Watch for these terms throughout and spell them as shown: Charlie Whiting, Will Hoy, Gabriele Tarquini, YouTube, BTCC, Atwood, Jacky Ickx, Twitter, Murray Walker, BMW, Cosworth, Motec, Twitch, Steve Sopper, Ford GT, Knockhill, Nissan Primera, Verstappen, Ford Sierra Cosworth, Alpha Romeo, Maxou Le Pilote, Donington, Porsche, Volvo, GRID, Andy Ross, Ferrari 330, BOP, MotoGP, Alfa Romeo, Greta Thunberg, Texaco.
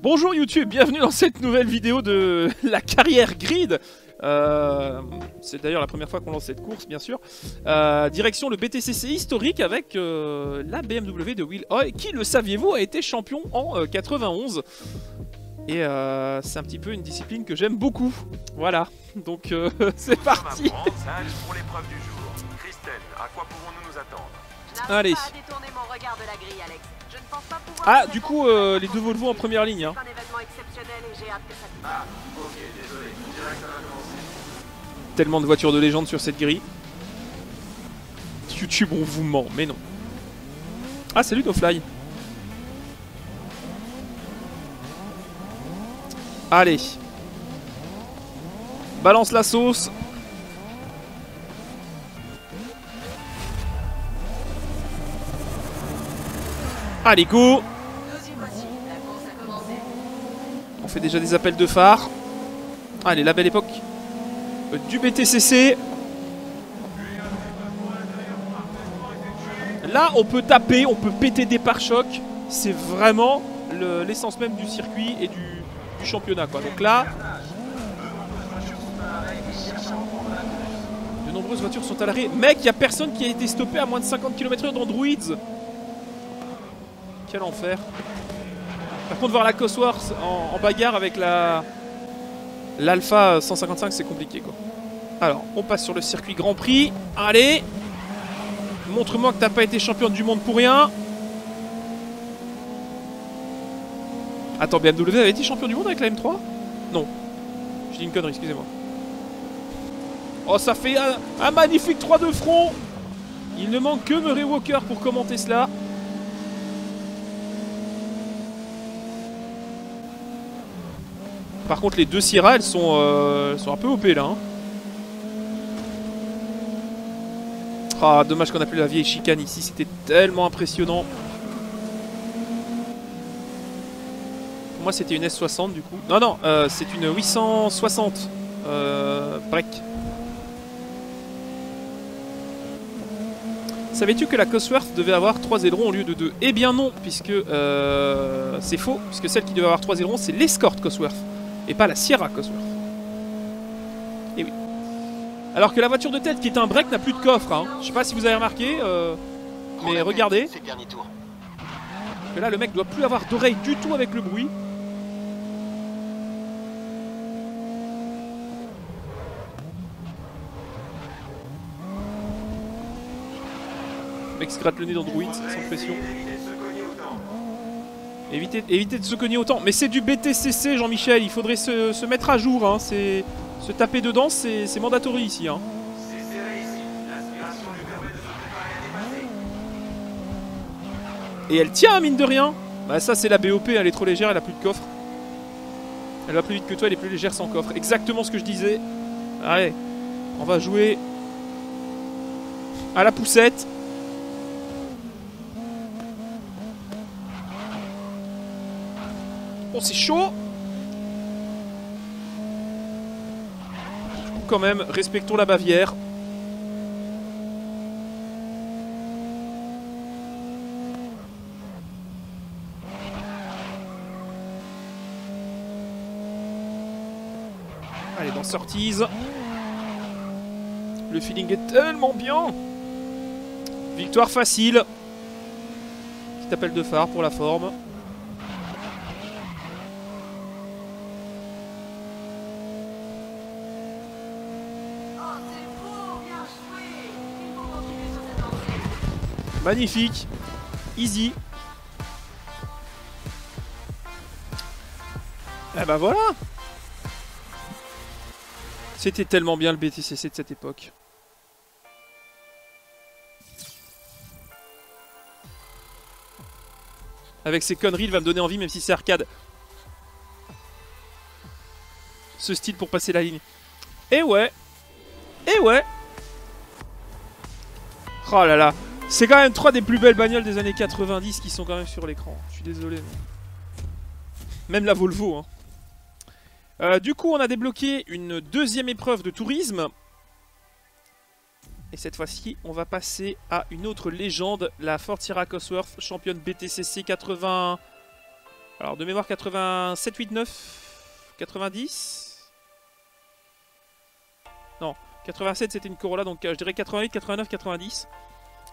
Bonjour YouTube et bienvenue dans cette nouvelle vidéo de la carrière grid. C'est d'ailleurs la première fois qu'on lance cette course, bien sûr. Direction le BTCC historique avec la BMW de Will Hoy, qui, le saviez-vous, a été champion en 91. Et c'est un petit peu une discipline que j'aime beaucoup. Voilà, donc c'est parti. Nous sommes à Brands, pour l'épreuve du jour. Christelle, à quoi pouvons-nous nous attendre? Allez. Ah, du coup, les deux Volvo en première ligne. Hein. Tellement de voitures de légende sur cette grille. YouTube, on vous ment, mais non. Ah, salut Dofly. Allez. Balance la sauce. Allez, go! On fait déjà des appels de phare. Allez, la belle époque du BTCC. Là, on peut taper, on peut péter des pare-chocs. C'est vraiment l'essence même du circuit et du championnat, quoi. Donc là, de nombreuses voitures sont à l'arrêt. Mec, il n'y a personne qui a été stoppé à moins de 50 km/h dans Druids. Quel enfer. Par contre, voir la Cosworth en bagarre avec l'Alpha 155, c'est compliqué, quoi. Alors, on passe sur le circuit Grand Prix. Allez. Montre-moi que t'as pas été championne du monde pour rien. Attends, BMW avait été champion du monde avec la M3? Non. Je dis une connerie, excusez-moi. Oh, ça fait un magnifique 3 de front. Il ne manque que Murray Walker pour commenter cela. Par contre, les deux Sierra, elles sont un peu OP là. Hein. Ah, dommage qu'on n'a plus la vieille chicane ici, c'était tellement impressionnant. Pour moi, c'était une S60 du coup. Non, non, c'est une 860 break. Savais-tu que la Cosworth devait avoir 3 ailerons au lieu de 2? Eh bien non, puisque c'est faux, puisque celle qui devait avoir 3 ailerons, c'est l'Escort Cosworth. Et pas la Sierra Cosworth. Et oui. Alors que la voiture de tête qui est un break n'a plus de coffre. Hein. Je sais pas si vous avez remarqué, mais regardez. Que là, le mec doit plus avoir d'oreille du tout avec le bruit. Le mec se gratte le nez dans Druid, sans pression. Évitez de se cogner autant. Mais c'est du BTCC, Jean-Michel. Il faudrait se mettre à jour. Hein. Se taper dedans, c'est mandatory ici. Hein. Et elle tient, mine de rien. Bah, ça, c'est la BOP. Elle est trop légère, elle a plus de coffre. Elle va plus vite que toi, elle est plus légère sans coffre. Exactement ce que je disais. Allez, on va jouer à la poussette. Bon, c'est chaud. Quand même, respectons la Bavière. Allez, dans Sortise. Le feeling est tellement bien. Victoire facile. Petit appel de phare pour la forme. Magnifique, easy. Et bah voilà. C'était tellement bien le BTCC de cette époque. Avec ses conneries, il va me donner envie, même si c'est arcade. Ce style pour passer la ligne. Et ouais. Et ouais. Oh là là. C'est quand même 3 des plus belles bagnoles des années 90 qui sont quand même sur l'écran. Je suis désolé. Mais... Même la Volvo. Hein. Du coup, on a débloqué une deuxième épreuve de tourisme. Et cette fois-ci, on va passer à une autre légende. La Ford Sierra Cosworth, championne BTCC 80... Alors de mémoire 87, 8, 9, 90. Non, 87 c'était une Corolla, donc je dirais 88, 89, 90.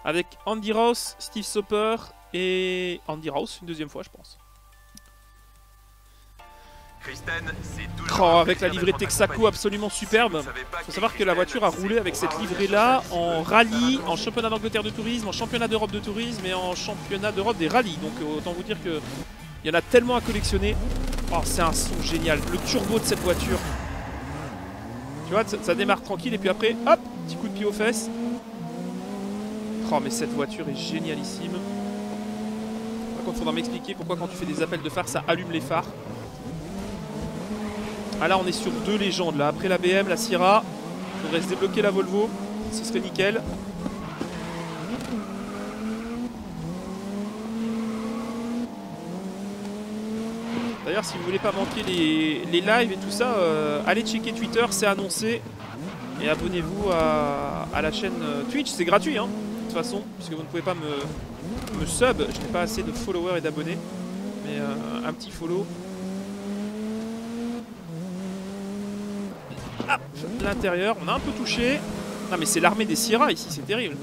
Avec Andy Ross, Steve Sopper et Andy Ross, une deuxième fois je pense. Kristen, toujours oh, avec la livrée Texaco absolument superbe. Si il faut savoir que la voiture a roulé avec cette livrée-là en rallye, en championnat d'Angleterre de tourisme, en championnat d'Europe de tourisme et en championnat d'Europe des rallyes. Donc autant vous dire qu'il y en a tellement à collectionner. Oh, c'est un son génial, le turbo de cette voiture. Tu vois, ça démarre tranquille et puis après, hop, petit coup de pied aux fesses. Oh, mais cette voiture est génialissime. Par contre, il faudra m'expliquer pourquoi quand tu fais des appels de phare, ça allume les phares. Ah là on est sur deux légendes là, après la BM, la Sierra, il faudrait se débloquer la Volvo, ce serait nickel. D'ailleurs si vous voulez pas manquer les lives et tout ça, allez checker Twitter, c'est annoncé. Et abonnez-vous à la chaîne Twitch, c'est gratuit hein, de toute façon, parce que vous ne pouvez pas me sub, je n'ai pas assez de followers et d'abonnés. Mais un petit follow. Ah, l'intérieur, on a un peu touché. Non mais c'est l'armée des Sierra ici, c'est terrible.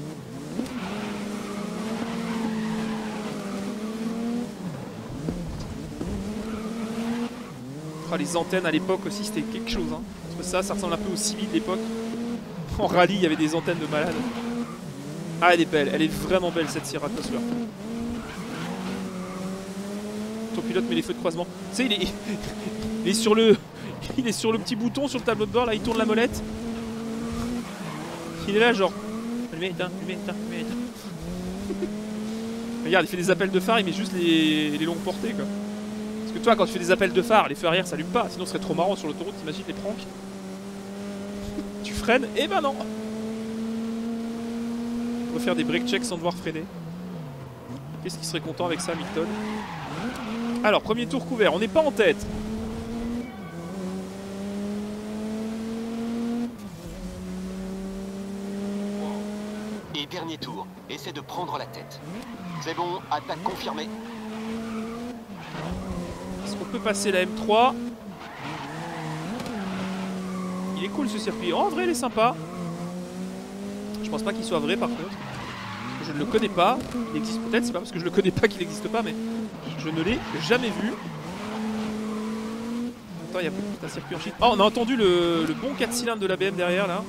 Oh, les antennes à l'époque aussi c'était quelque chose hein. Parce que ça ressemble un peu au Civi de l'époque. En rallye il y avait des antennes de malade. Ah elle est belle, elle est vraiment belle cette Sierra Cosworth. Ton pilote met les feux de croisement. Tu sais il est sur le... Il est sur le petit bouton sur le tableau de bord, là il tourne la molette. Il est là genre. Allumez, éteins. Regarde, il fait des appels de phare, il met juste les longues portées quoi. Parce que toi quand tu fais des appels de phare, les feux arrière s'allument pas, sinon ce serait trop marrant sur l'autoroute, t'imagines les pranks. Tu freines, et ben non. On va faire des break checks sans devoir freiner. Qu'est-ce qui serait content avec ça, Hamilton? Alors, premier tour couvert, on n'est pas en tête. Dernier tour, essaie de prendre la tête. C'est bon, attaque confirmée. Est-ce qu'on peut passer la M3? Il est cool ce circuit. En vrai, il est sympa. Je pense pas qu'il soit vrai par contre. Je ne le connais pas. Il existe peut-être, c'est pas parce que je le connais pas qu'il n'existe pas, mais je ne l'ai jamais vu. Attends, il y a un circuit en Chine. Oh, on a entendu le bon 4 cylindres de la BM derrière là.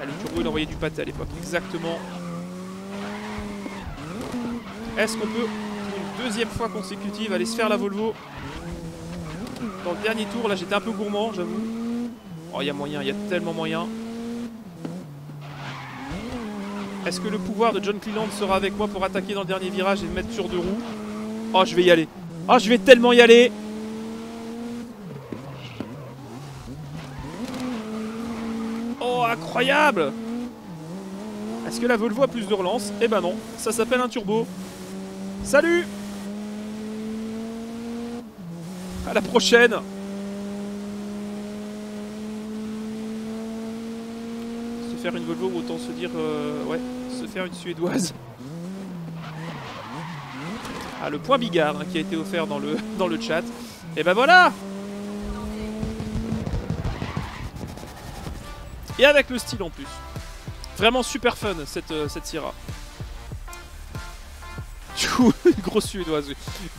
Le turbo il envoyait du pâté à l'époque, exactement. Est-ce qu'on peut, pour une deuxième fois consécutive, aller se faire la Volvo? Dans le dernier tour, là j'étais un peu gourmand, j'avoue. Oh, il y a moyen, il y a tellement moyen. Est-ce que le pouvoir de John Cleland sera avec moi pour attaquer dans le dernier virage et me mettre sur deux roues? Oh, je vais y aller. Oh, je vais tellement y aller. Incroyable! Est-ce que la Volvo a plus de relance? Eh ben non, ça s'appelle un turbo. Salut! À la prochaine! Se faire une Volvo, autant se dire... ouais, se faire une suédoise. Ah, le point Bigard hein, qui a été offert dans le chat. Et ben voilà! Et avec le style en plus. Vraiment super fun cette Sierra. Du coup, grosse suédoise.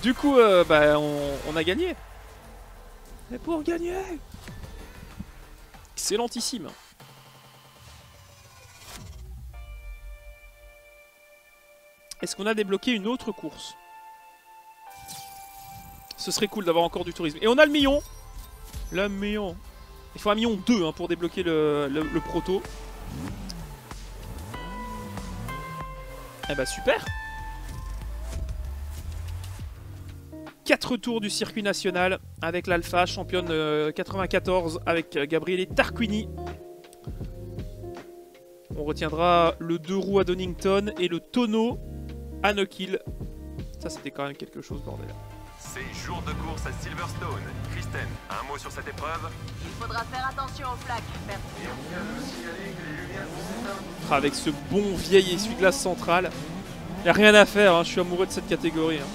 Du coup, bah, on a gagné. Mais pour gagner, excellentissime. Est-ce qu'on a débloqué une autre course? Ce serait cool d'avoir encore du tourisme. Et on a le million. Le million. Il faut un million 2 hein, pour débloquer le proto. Eh bah super. 4 tours du circuit national avec l'Alpha, championne 94 avec Gabriele Tarquini. On retiendra le 2 roues à Donington et le tonneau à Knockhill. Ça c'était quand même quelque chose bordel. C'est jour de course à Silverstone. Kristen, un mot sur cette épreuve? Il faudra faire attention aux flaques. Avec ce bon vieil essuie-glace central, il n'y a rien à faire, hein. Je suis amoureux de cette catégorie. Hein.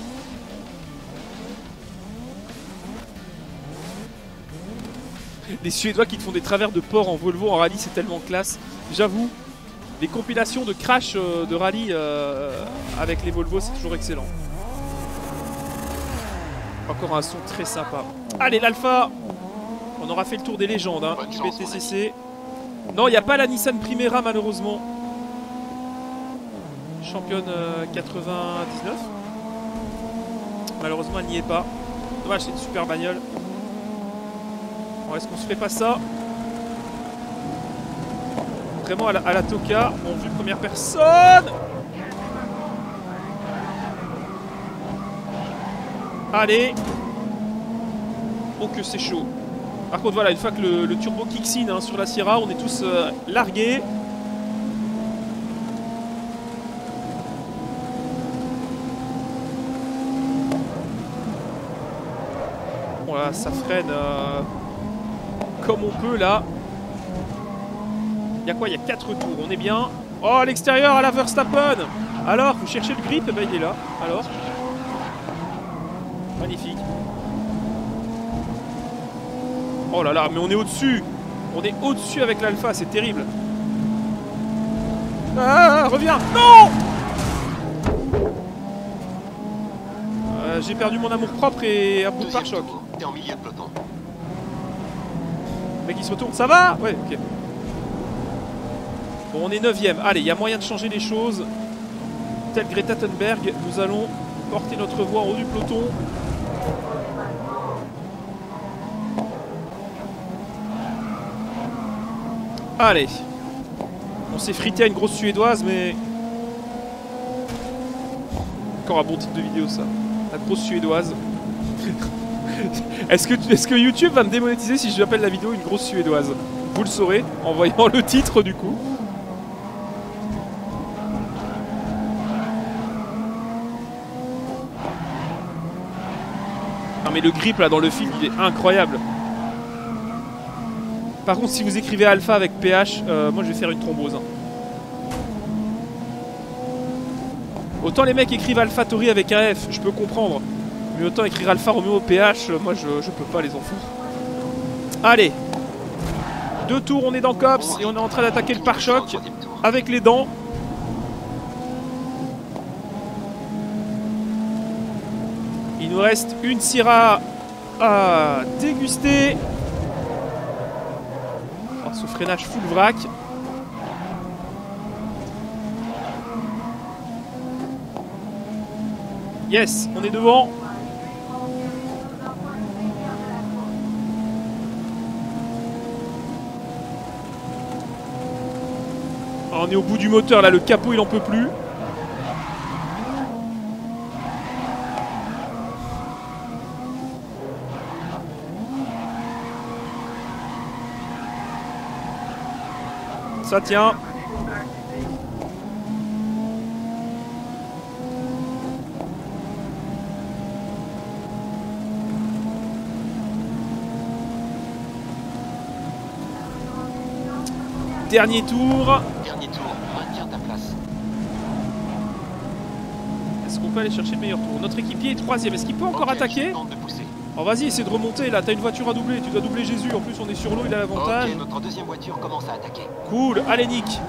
Les Suédois qui te font des travers de port en Volvo en rallye, c'est tellement classe. J'avoue, les compilations de crash de rallye avec les Volvo, c'est toujours excellent. Encore un son très sympa. Allez, l'Alpha, on aura fait le tour des légendes, hein, du BTCC. Non, il n'y a pas la Nissan Primera, malheureusement. Championne 99. Malheureusement, elle n'y est pas. Dommage, c'est une super bagnole. Bon, est-ce qu'on se fait pas ça? Vraiment à la Toka, en vue première personne. Allez. Oh que c'est chaud. Par contre voilà, une fois que le turbo kicks in hein, sur la Sierra, on est tous largués. Voilà, ça freine comme on peut là. Il y a quoi? Il y a 4 tours, on est bien. Oh à l'extérieur à la Verstappen. Alors, vous cherchez le grip, eh ben, il est là. Alors. Magnifique. Oh là là, mais on est au-dessus. On est au-dessus avec l'Alpha, c'est terrible. Ah, reviens. Non j'ai perdu mon amour-propre et un bout de pare-choc. T'es en milieu de peloton. Mec, il se retourne. Ça va? Ouais, ok. Bon, on est 9ème. Allez, il y a moyen de changer les choses. Tel Greta Thunberg, nous allons porter notre voix en haut du peloton. Allez, on s'est frité à une grosse suédoise, mais encore un bon titre de vidéo ça, la grosse suédoise. Est-ce que YouTube va me démonétiser si je appelle la vidéo une grosse suédoise? Vous le saurez en voyant le titre du coup. Non mais le grip là dans le film il est incroyable. Par contre, si vous écrivez Alpha avec PH, moi je vais faire une thrombose. Hein. Autant les mecs écrivent Alpha Tori avec un F, je peux comprendre. Mais autant écrire Alpha Romeo PH, moi je peux pas les enfants. Allez, 2 tours, on est dans Cops et on est en train d'attaquer le pare-choc avec les dents. Il nous reste une Syrah à déguster. Ce freinage full vrac. Yes, on est devant. On est au bout du moteur là, le capot il en peut plus. Ça tient. Dernier tour. Dernier tour, maintiens ta place. Est-ce qu'on peut aller chercher le meilleur tour? Notre équipier est 3ème. Est-ce qu'il peut encore attaquer? Oh vas-y, essaie de remonter là, t'as une voiture à doubler, tu dois doubler Jésus, en plus on est sur l'eau, il a l'avantage. Ok, notre deuxième voiture commence à attaquer. Cool, allez Nick.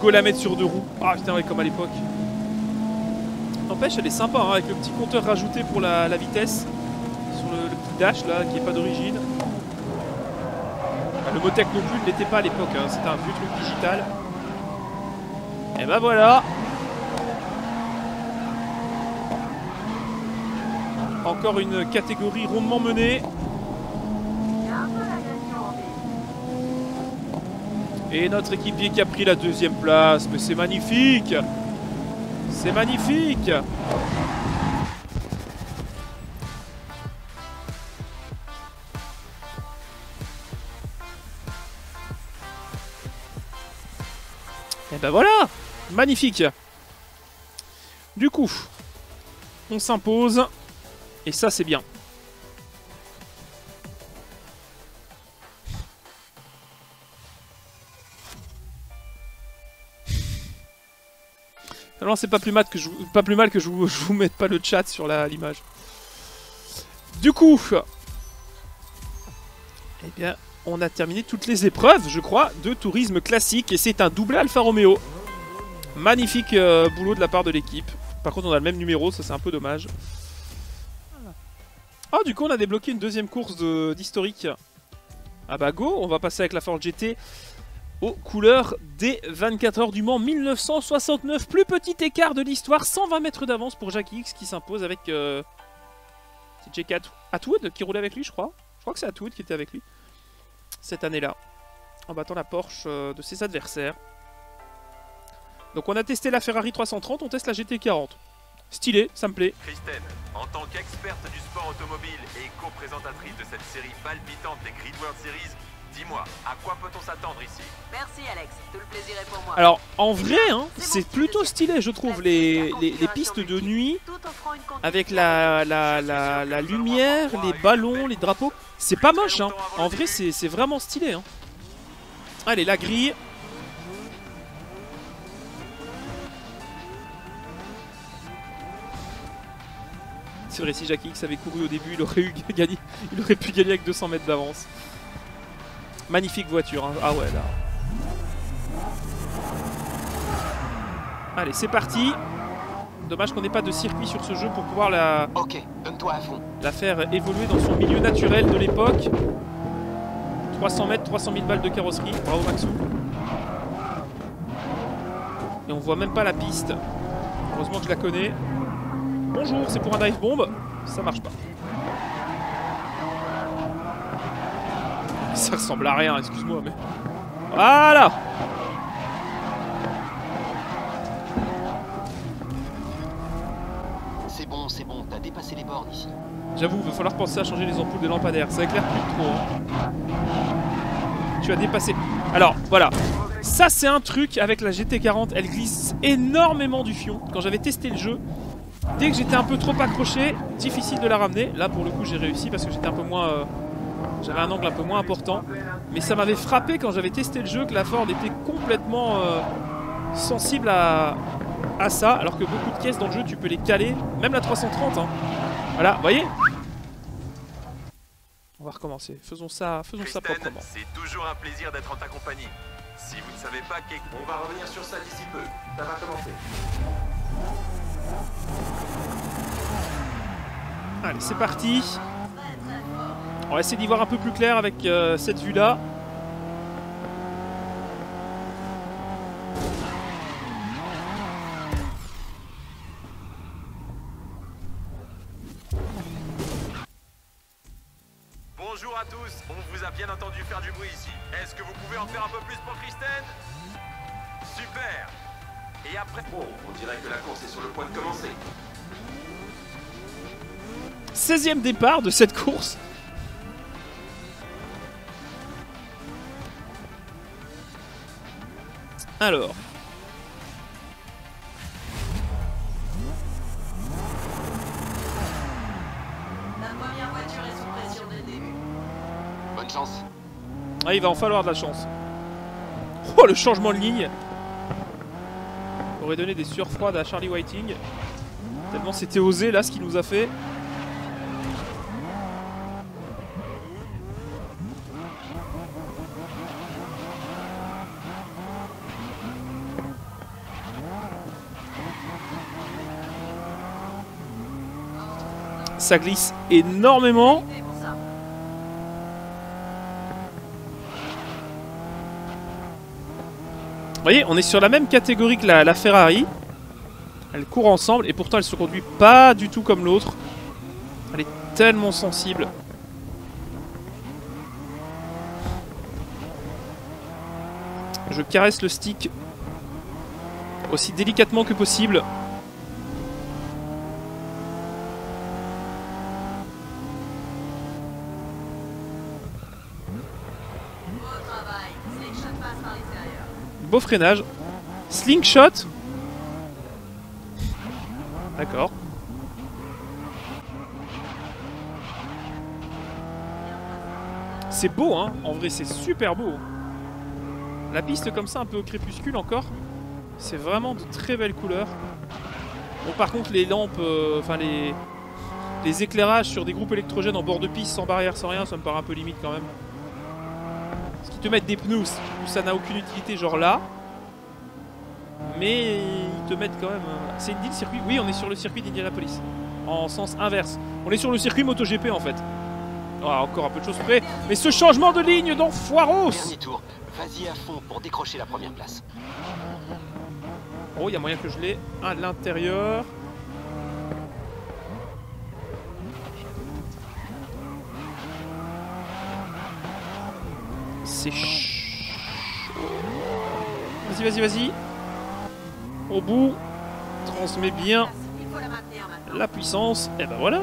Go la mettre sur 2 roues. Ah putain, ouais, comme à l'époque. N'empêche, elle est sympa, hein, avec le petit compteur rajouté pour la vitesse. Sur le petit dash là, qui n'est pas d'origine. Ah, le Motec non plus ne l'était pas à l'époque, hein, c'était un vieux truc digital. Et bah voilà. Encore une catégorie rondement menée. Et notre équipier qui a pris la 2e place. Mais c'est magnifique. C'est magnifique. ben voilà, magnifique. Du coup, on s'impose. Et ça, c'est bien. Alors, c'est pas plus mal que je vous mette pas le chat sur l'image. Du coup, eh bien, on a terminé toutes les épreuves, je crois, de tourisme classique. Et c'est un double Alfa Romeo. Magnifique boulot de la part de l'équipe. Par contre, on a le même numéro, ça c'est un peu dommage. Ah, du coup, on a débloqué une deuxième course d'historique. Ah bah go, on va passer avec la Ford GT aux couleurs des 24 heures du Mans 1969. Plus petit écart de l'histoire, 120 mètres d'avance pour Jacky Ickx qui s'impose avec... C'est Jacky Atwood qui roulait avec lui, je crois. Je crois que c'est Atwood qui était avec lui cette année-là, en battant la Porsche de ses adversaires. Donc on a testé la Ferrari 330, on teste la GT 40. Stylé, ça me plaît. Kristen, en tant qu'experte du sport automobile et co-présentatrice de cette série palpitante des Grid World Series, dis-moi, à quoi peut-on s'attendre ici? Merci Alex, tout le plaisir est pour moi. Alors, en vrai, hein, c'est plutôt stylé, je trouve, les pistes de nuit, avec la lumière, les ballons, les drapeaux. C'est pas moche, hein. En vrai, c'est vraiment stylé, hein. Allez, la grille. C'est vrai, si Jacky Ickx avait couru au début, il aurait pu gagner avec 200 mètres d'avance. Magnifique voiture, hein. Ah ouais, là. Allez, c'est parti. Dommage qu'on n'ait pas de circuit sur ce jeu pour pouvoir la... Ok, donne-toi à fond. La faire évoluer dans son milieu naturel de l'époque. 300 mètres, 300 000 balles de carrosserie. Bravo, Maxou. Et on voit même pas la piste. Heureusement que je la connais. Bonjour, c'est pour un dive bomb. Ça marche pas. Ça ressemble à rien, excuse-moi, mais... Voilà. C'est bon, t'as dépassé les bornes ici. J'avoue, il va falloir penser à changer les ampoules des lampadaires, ça éclaire plus trop. Hein. Tu as dépassé... Alors, voilà. Ça, c'est un truc avec la GT40, elle glisse énormément du fion. Quand j'avais testé le jeu, dès que j'étais un peu trop accroché, difficile de la ramener. Là, pour le coup, j'ai réussi parce que j'étais un peu moins... J'avais un angle un peu moins important, mais ça m'avait frappé quand j'avais testé le jeu que la Ford était complètement sensible à ça, alors que beaucoup de caisses dans le jeu, tu peux les caler, même la 330. Hein. Voilà, voyez. On va recommencer. Faisons ça proprement. C'est toujours un plaisir d'être en ta compagnie. Si vous ne savez pas, on va revenir sur ça d'ici peu. Ça va commencer. Allez, c'est parti. On va essayer d'y voir un peu plus clair avec cette vue-là. Bonjour à tous, on vous a bien entendu faire du bruit ici. Est-ce que vous pouvez en faire un peu plus pour Kristen? Super. Et après... Oh, on dirait que la course est sur le point de commencer. 16e départ de cette course. Alors, la première voiture est sous pression dès le début. Bonne chance. Ah, il va en falloir de la chance. Oh, le changement de ligne aurait donné des sueurs froides à Charlie Whiting. Tellement c'était osé là ce qu'il nous a fait. Ça glisse énormément. Vous voyez, on est sur la même catégorie que la Ferrari. Elles courent ensemble et pourtant elle se conduit pas du tout comme l'autre. Elle est tellement sensible. Je caresse le stick aussi délicatement que possible. Freinage, Slingshot. D'accord. C'est beau, hein. En vrai, c'est super beau. La piste comme ça, un peu au crépuscule encore. C'est vraiment de très belles couleurs. Bon, par contre, les lampes, enfin les éclairages sur des groupes électrogènes en bord de piste, sans barrière, sans rien, ça me paraît un peu limite quand même. Parce qu'ils te mettent des pneus où ça n'a aucune utilité, genre là. Mais ils te mettent quand même... C'est une deal circuit. Oui, on est sur le circuit d'Indianapolis. En sens inverse. On est sur le circuit MotoGP en fait. Oh, encore un peu de choses près. Mais ce changement de ligne dans Foiros. Dernier tour. Vas-y à fond pour décrocher la première place. Oh, il y a moyen que je l'ai à l'intérieur. C'est chaud. Vas-y, vas-y, vas-y. Au bout, transmet bien la puissance. Et ben voilà.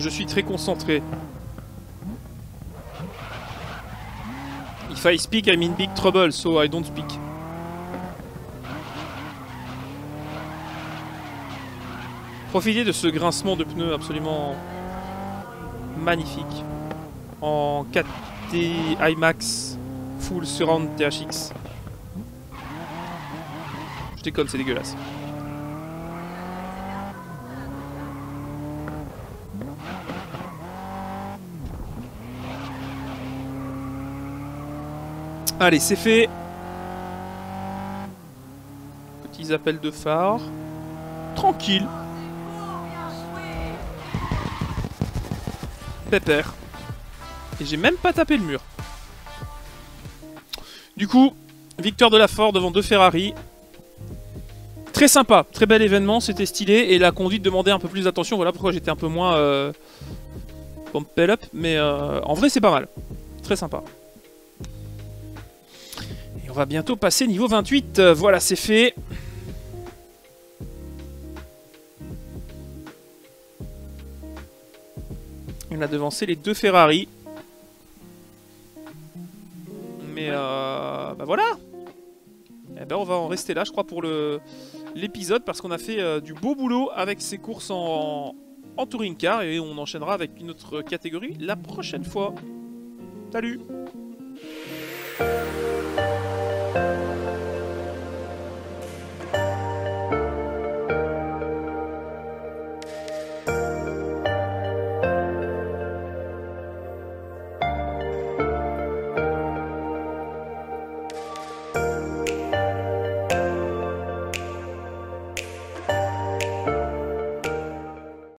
Je suis très concentré. If I speak, I'm in big trouble, so I don't speak. Profitez de ce grincement de pneus absolument magnifique. En 4D IMAX Full Surround THX. Je déconne, c'est dégueulasse. Allez, c'est fait. Petits appels de phare. Tranquille. Pépère. Et j'ai même pas tapé le mur. Du coup, victoire de la Ford devant deux Ferrari. Très sympa, très bel événement, c'était stylé. Et la conduite demandait un peu plus d'attention. Voilà pourquoi j'étais un peu moins... pumped up. Mais en vrai, c'est pas mal. Très sympa. On va bientôt passer niveau 28, voilà c'est fait. On a devancé les deux Ferrari. Mais bah voilà. Et ben on va en rester là je crois pour l'épisode parce qu'on a fait du beau boulot avec ces courses en touring car et on enchaînera avec une autre catégorie la prochaine fois. Salut!